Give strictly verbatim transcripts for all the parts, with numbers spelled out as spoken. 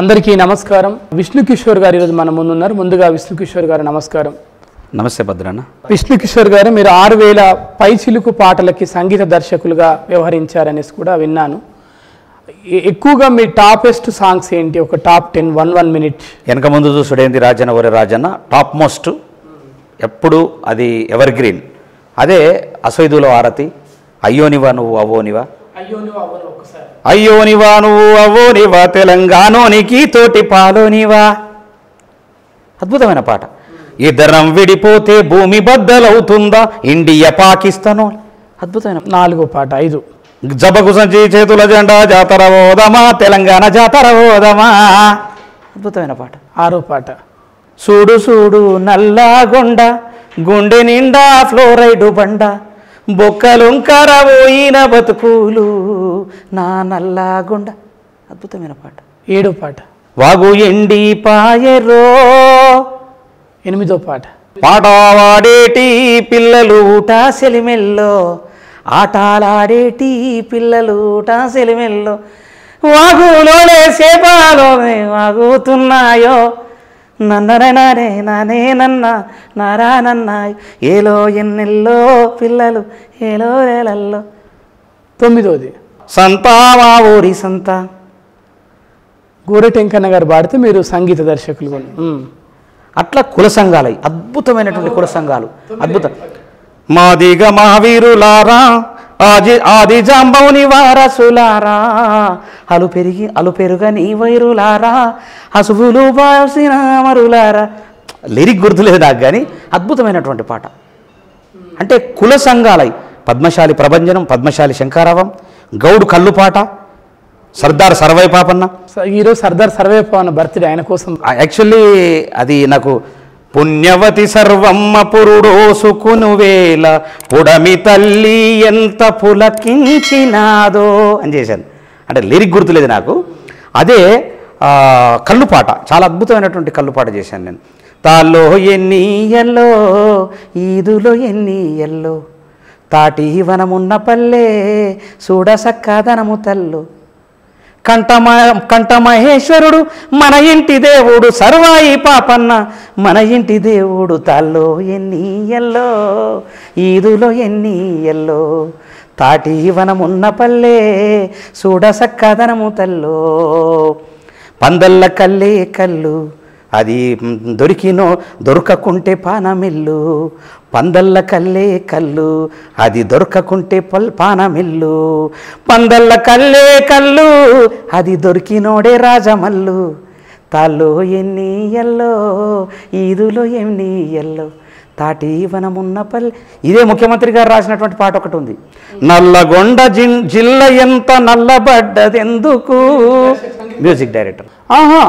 अंदर की नमस्कार विष्णु किशोर गारी मन मुझे मुझे विष्णु किशोर गारी नमस्कार नमस्ते भद्रना विष्णु किशोर गारी मेरे आर वेल पै चिलुकु पाटल की संगीत दर्शक व्यवहार विना ఎక్కువగా మీ టాపెస్ట్ సాంగ్స్ ఏంటి ఒక టాప్ పది పది మినిట్ ఎనక ముందు చూసుడేంది రాజన ఒరే రాజన టాప్ మోస్ట్ ఎప్పుడు అది ఎవర్ గ్రీన్ అదే అసైదుల ఆరతి అయ్యోనివా నువ్వు అవోనివా అయ్యోనివా అవోని ఒక్కసారి అయ్యోనివా నువ్వు అవోనివా తెలంగాణోనికి తోటి పాలోనివా అద్భుతమైన పాట ఇదరం విడిపోతే భూమి బద్దలవుతుందా ఇండియా పాకిస్తాన్ అద్భుతమైన నాలుగో పాట ఐదు జబగుసంచి చేతుల జెండా జాతరవోదమా తెలంగాణ జాతరవోదమా అద్భుతమైన పాట ఆరో పాట చూడు చూడు నల్లగొండ గుండె నిండా ఫ్లోరైడ్ బండ బొక్కలుంకరవోయిన బతుకులు నా నల్లగొండ అద్భుతమైన పాట ఏడో పాట వాగు ఎండి పాయరో ఎనిమిదో పాట పాటవాడేటి పిల్లలు ఊటాసెలిమెల్లో ఆటలాడేటి పిల్లలు టాసెలిమెల్లో వాగులోనే సేపాలోనే వాగుతున్నాయో నన్ననననే ననే నన్న నారా నన్నాయ్ ఏలో ఎన్నెల్లో పిల్లలు ఏలో రేలల్లో తొమ్మిదోది సంతావా ఊరి సంత గోరటెంకన్న గారు పాడితే మీరు సంగీత దర్శకులు అట్లా కుల సంఘాలు అద్భుతమైనటువంటి కుల సంఘాలు అద్భుతం మాదిగ మహావీరులారా ఆది ఆది జాంబవుని వారసులారా అలు పెరిగి అలు పెరుగని వైరులారా హసువులు బాసిన అమరులారా లిరిక్ గుర్తులేదు నాకు కానీ అద్భుతమైనటువంటి పాట అంటే కుల సంఘాలై పద్మశాలి ప్రభంజనం పద్మశాలి శంకారావం గౌడ్ కల్లు పాట సర్దార్ సర్వై పాపన్న ఈరోజు సర్దార్ సర్వై పాపన్న బర్త్డే ఆయన కోసం యాక్చువల్లీ అది నాకు పుణ్యవతి సర్వమ్మ పురుడోసుకునువేళ పుడమి తల్లి ఎంత పులకించినాదో అని చేశాను. అంటే లిరిక్ గుర్తులేదు నాకు. అదే కళ్ళు పాట, చాలా అద్భుతమైనటువంటి కళ్ళు పాట చేశాను నేను. తాలో ఎన్ని ఎల్లో ఈదులో ఎన్ని ఎల్లో తాటి వనమున్న పల్లె చూడసక్కదనము తల్లు కంఠమ కంఠమహేశ్వరుడు మన ఇంటి దేవుడు సర్వాయి పాపన్న మన ఇంటి దేవుడు తాలో ఎన్ని ఎల్లో ఈదులో ఎన్ని ఎల్లో తాటి వనమున్న పల్లె చూడసక్కదనము తల్లో పందల్ల కల్లే కళ్ళు అది దొరికినో దొరకకుంటే పానమిల్లు పందల్ల కల్లే కళ్ళు అది దొరకకుంటే పల్ పానమిల్లు పందల్ల కల్లే కళ్ళు అది దొరికినోడే రాజమల్లు తాలో ఎన్ని ఎల్లో ఈదులో ఎన్ని ఎల్లో తాటి వనమున్న పల్లె ఇదే ముఖ్యమంత్రి గారు రాసినటువంటి పాట ఒకటి ఉంది. నల్లగొండ జిల్లా ఎంత నల్లబడ్డది ఎందుకు మ్యూజిక్ డైరెక్టర్ ఆహా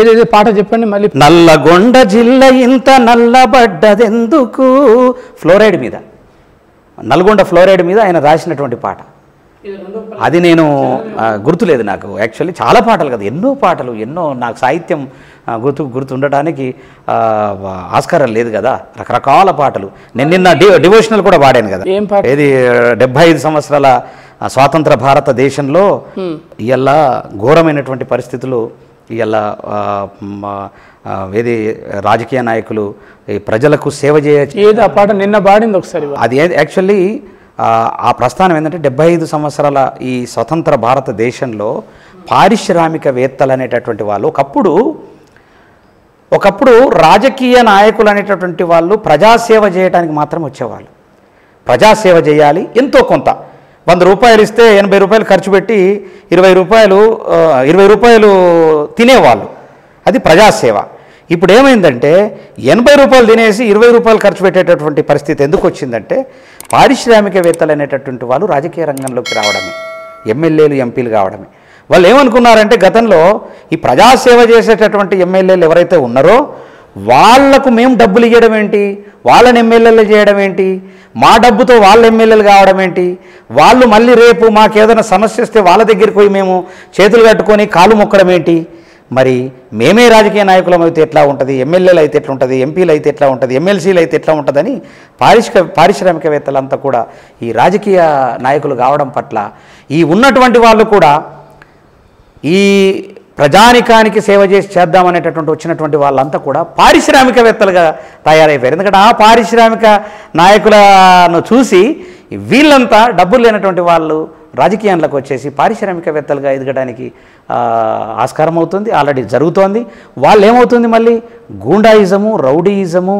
ఏదేదో పాట చెప్పండి మళ్ళీ. నల్లగొండ జిల్లా ఇంత నల్లబడ్డదెందుకు ఫ్లోరైడ్ మీద నల్గొండ ఫ్లోరైడ్ మీద ఆయన రాసినటువంటి పాట అది నేను గుర్తులేదు నాకు. యాక్చువల్లీ చాలా పాటలు కదా ఎన్నో పాటలు ఎన్నో నాకు సాహిత్యం గుర్తు గుర్తుండటానికి ఆస్కారం లేదు కదా రకరకాల పాటలు. నేను నిన్న డివోషనల్ కూడా పాడాను కదా ఏది డెబ్బై ఐదు సంవత్సరాల స్వాతంత్ర భారతదేశంలో ఇలా ఘోరమైనటువంటి పరిస్థితులు ఇలా ఏది రాజకీయ నాయకులు ఈ ప్రజలకు సేవ చేయదు ఆ పాట నిన్న పాడింది ఒకసారి అది యాక్చువల్లీ ఆ ప్రస్థానం ఏంటంటే డెబ్బై ఐదు సంవత్సరాల ఈ స్వతంత్ర భారతదేశంలో పారిశ్రామికవేత్తలు అనేటటువంటి వాళ్ళు ఒకప్పుడు ఒకప్పుడు రాజకీయ నాయకులు అనేటటువంటి వాళ్ళు ప్రజాసేవ చేయడానికి మాత్రం వచ్చేవాళ్ళు. ప్రజాసేవ చేయాలి ఎంతో కొంత వంద రూపాయలు ఇస్తే ఎనభై రూపాయలు ఖర్చు పెట్టి ఇరవై రూపాయలు ఇరవై రూపాయలు తినేవాళ్ళు అది ప్రజాసేవ. ఇప్పుడు ఏమైందంటే ఎనభై రూపాయలు తినేసి ఇరవై రూపాయలు ఖర్చు పెట్టేటటువంటి పరిస్థితి ఎందుకు వచ్చిందంటే పారిశ్రామికవేత్తలు అనేటటువంటి వాళ్ళు రాజకీయ రంగంలోకి రావడమే ఎమ్మెల్యేలు ఎంపీలు కావడమే. వాళ్ళు ఏమనుకున్నారంటే గతంలో ఈ ప్రజాసేవ చేసేటటువంటి ఎమ్మెల్యేలు ఎవరైతే ఉన్నారో వాళ్లకు మేము డబ్బులు ఇవ్వడం ఏంటి వాళ్ళని ఎమ్మెల్యేలు చేయడం ఏంటి మా డబ్బుతో వాళ్ళ ఎమ్మెల్యేలు కావడం ఏంటి వాళ్ళు మళ్ళీ రేపు మాకేదైనా సమస్య వస్తే వాళ్ళ దగ్గరికి పోయి మేము చేతులు కట్టుకొని కాలు మొక్కడం ఏంటి మరి మేమే రాజకీయ నాయకులం అయితే ఎట్లా ఉంటుంది ఎమ్మెల్యేలు అయితే ఎట్లా ఉంటుంది ఎంపీలు అయితే ఎట్లా ఉంటుంది ఎమ్మెల్సీలు అయితే ఎట్లా ఉంటుందని పారిశ్ర పారిశ్రామికవేత్తలంతా కూడా ఈ రాజకీయ నాయకులు కావడం పట్ల ఈ ఉన్నటువంటి వాళ్ళు కూడా ఈ ప్రజానికానికి సేవ చేసి చేద్దామనేటటువంటి వచ్చినటువంటి వాళ్ళంతా కూడా పారిశ్రామికవేత్తలుగా తయారైపోయారు. ఎందుకంటే ఆ పారిశ్రామిక నాయకులను చూసి వీళ్ళంతా డబ్బులు లేనటువంటి వాళ్ళు రాజకీయాలకు వచ్చేసి పారిశ్రామికవేత్తలుగా ఎదగడానికి ఆస్కారం అవుతుంది. ఆల్రెడీ జరుగుతోంది. వాళ్ళు ఏమవుతుంది మళ్ళీ గూండాయిజము, రౌడీయిజము,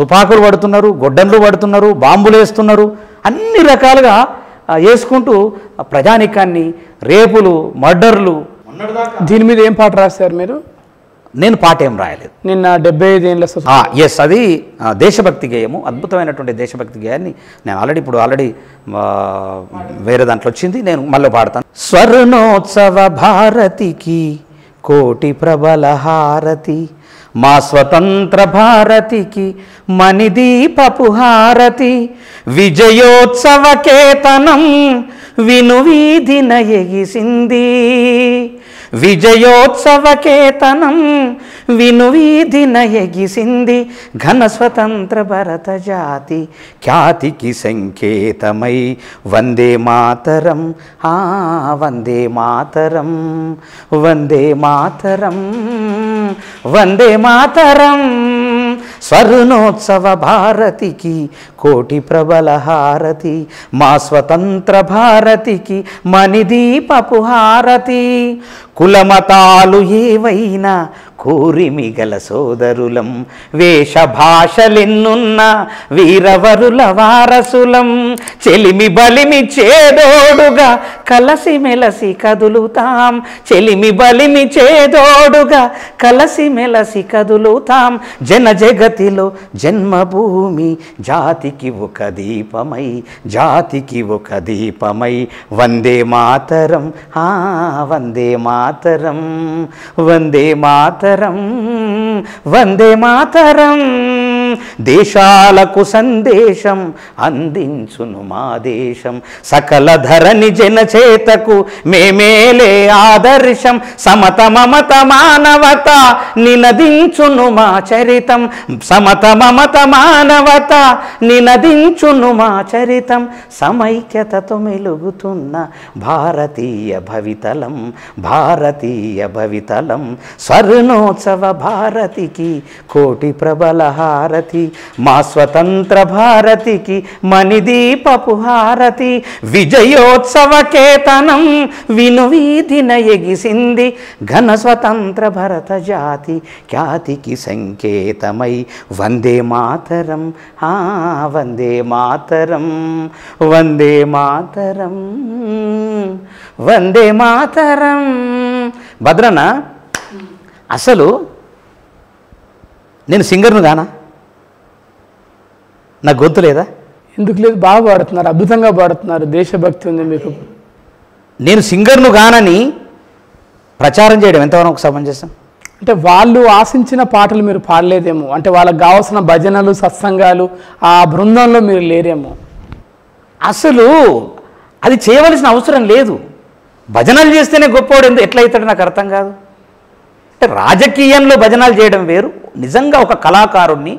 తుపాకులు పడుతున్నారు, గొడ్డన్లు పడుతున్నారు, బాంబులు వేస్తున్నారు, అన్ని రకాలుగా వేసుకుంటూ ప్రజానికాన్ని రేపులు, మర్డర్లు. దీని మీద ఏం పాట రాశారు మీరు? నేను పాట ఏం రాయలేదు. నిన్న డెబ్బై ఐదు ఏళ్ళ ఎస్ అది దేశభక్తి గేయము, అద్భుతమైనటువంటి దేశభక్తి గేయాన్ని నేను ఆల్రెడీ ఇప్పుడు ఆల్రెడీ వేరే దాంట్లో వచ్చింది, నేను మళ్ళీ పాడతాను. స్వర్ణోత్సవ భారతికి కోటి ప్రబల హారతి, మా స్వతంత్ర భారతికి మణిదీపపు హారతి, విజయోత్సవ కేతనం వినువీధిన ఎగిసింది, విజయోత్సవ కేతనం వినువీధిన ఎగిసింది, ఘన స్వతంత్ర భారత జాతి ఖ్యాతికి సంకేతమై వందే మాతరం, ఆ వందే మాతరం, వందే మాతరం, వందే మాతరం. స్వర్ణోత్సవ భారతికి కోటి ప్రబల హారతి, మా స్వతంత్ర భారతికి మణిదీపపు హారతి, కులమతాలు ఏవైనా కూరిమిగల సోదరులం, వేష భాషలెన్నున్న వీరవరుల వారసులం, చెలిమి బలిమి చేదోడుగా కలసి మెలసి కదులుతాం, చెలిమి బలిమి చేదోడుగా కలసి మెలసి కదులుతాం, జన జగతిలో జన్మభూమి జాతికి ఒక దీపమై, జాతికి ఒక దీపమై వందే మాతరం, ఆ వందే మాతరం, వందే మాతరం, వందే మాతరం. దేశాలకు సందేశం అందించును మా దేశం, సకల ధరణి జనచేతకు మేమేలే ఆదర్శం, సమత మమత మానవత నినదించును మా చరితం, సమత మమత మానవత నినదించును మా చరితం, సమైక్యతతో మెలుగుతున్న భారతీయ భవితలం, భారతీయ భవితలం. స్వర్ణోత్సవ భారతికి కోటి ప్రబల హారతి, మా స్వతంత్ర భారతికి మణిదీపపు హారతి, విజయోత్సవ కేతనం వినువీధిన ఎగిసింది, ఘన స్వతంత్ర భారత జాతి ఖ్యాతికి సంకేతమై వందే మాతరం, ఆ వందే మాతరం, వందే మాతరం, వందే మాతరం. భద్రన అసలు నేను సింగర్ను గానా? నాకు గొంతు లేదా? ఎందుకు లేదు, బాగా పాడుతున్నారు, అద్భుతంగా పాడుతున్నారు, దేశభక్తి ఉంది మీకు. నేను సింగర్ను గానని ప్రచారం చేయడం ఎంతవరకు సమంజసం? అంటే వాళ్ళు ఆశించిన పాటలు మీరు పాడలేదేమో, అంటే వాళ్ళకు కావాల్సిన భజనలు, సత్సంగాలు ఆ బృందంలో మీరు లేరేమో. అసలు అది చేయవలసిన అవసరం లేదు. భజనలు చేస్తేనే గొప్పవాడు ఎందుకు ఎట్లయితాడు నాకు అర్థం కాదు. అంటే రాజకీయంలో భజనాలు చేయడం వేరు. నిజంగా ఒక కళాకారుణ్ణి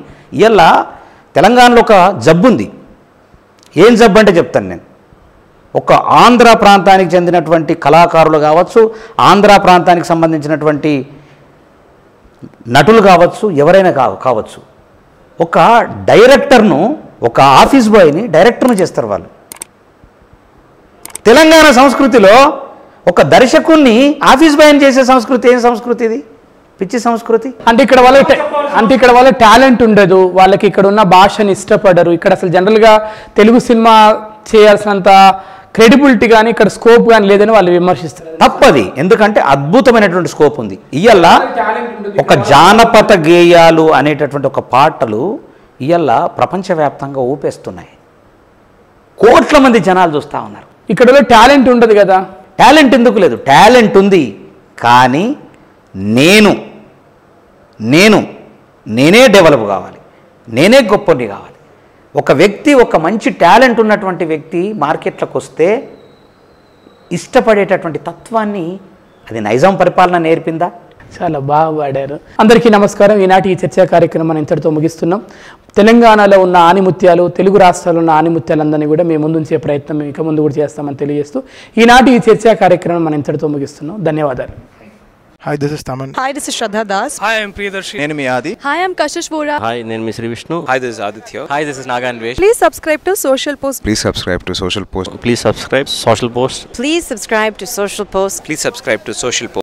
ఇలా తెలంగాణలో ఒక జబ్బు ఉంది. ఏం జబ్బు అంటే చెప్తాను నేను. ఒక ఆంధ్ర ప్రాంతానికి చెందినటువంటి కళాకారులు కావచ్చు, ఆంధ్ర ప్రాంతానికి సంబంధించినటువంటి నటులు కావచ్చు, ఎవరైనా కావచ్చు, ఒక డైరెక్టర్ను, ఒక ఆఫీస్ బాయ్ని డైరెక్టర్ను చేస్తారు వాళ్ళు. తెలంగాణ సంస్కృతిలో ఒక దర్శకుణ్ణి ఆఫీస్ బాయ్ని చేసే సంస్కృతి ఏం సంస్కృతి ఇది? పిచ్చి సంస్కృతి. అంటే ఇక్కడ వాళ్ళ అంటే ఇక్కడ వాళ్ళ టాలెంట్ ఉండదు, వాళ్ళకి ఇక్కడ ఉన్న భాషని ఇష్టపడరు. ఇక్కడ అసలు జనరల్గా తెలుగు సినిమా చేయాల్సినంత క్రెడిబిలిటీ కానీ ఇక్కడ స్కోప్ కానీ లేదని వాళ్ళు విమర్శిస్తారు. తప్పది, ఎందుకంటే అద్భుతమైనటువంటి స్కోప్ ఉంది. ఇవాళ ఒక జానపద గేయాలు అనేటటువంటి ఒక పాటలు ఇవాళ ప్రపంచవ్యాప్తంగా ఊపేస్తున్నాయి. కోట్ల మంది జనాలు చూస్తూ ఉన్నారు. ఇక్కడ టాలెంట్ ఉండదు కదా. టాలెంట్ ఎందుకు లేదు? టాలెంట్ ఉంది, కానీ నేను నేను నేనే డెవలప్ కావాలి, నేనే గొప్పని కావాలి. ఒక వ్యక్తి, ఒక మంచి టాలెంట్ ఉన్నటువంటి వ్యక్తి మార్కెట్లకు వస్తే ఇష్టపడేటటువంటి తత్వాన్ని అది నైజాం పరిపాలన నేర్పిందా? చాలా బాగా వాడారు. అందరికీ నమస్కారం. ఈనాటి ఈ చర్చా కార్యక్రమాన్ని ఇంతటితో ముగిస్తున్నాం. తెలంగాణలో ఉన్న ఆనిముత్యాలు, తెలుగు రాష్ట్రాల్లో ఉన్న ఆనిముత్యాలందరినీ కూడా మేము ముందుంచే ప్రయత్నం ఇక ముందు కూడా చేస్తామని తెలియజేస్తూ ఈనాటి ఈ చర్చా కార్యక్రమాన్ని మనం ఇంతటితో ముగిస్తున్నాం. ధన్యవాదాలు. Hi, this is Taman. Hi, this is Shraddha Das. Hi, I am Priyadarshi. I am Adi. Hi, I am Kashish Bora. Hi, I am Sri Vishnu. Hi, this is Aditya. Hi, this is Naga and Veer. Please subscribe to Social Post. Please subscribe to Social Post. Please subscribe to Social Post. Please subscribe to Social Post. Please subscribe to Social Post.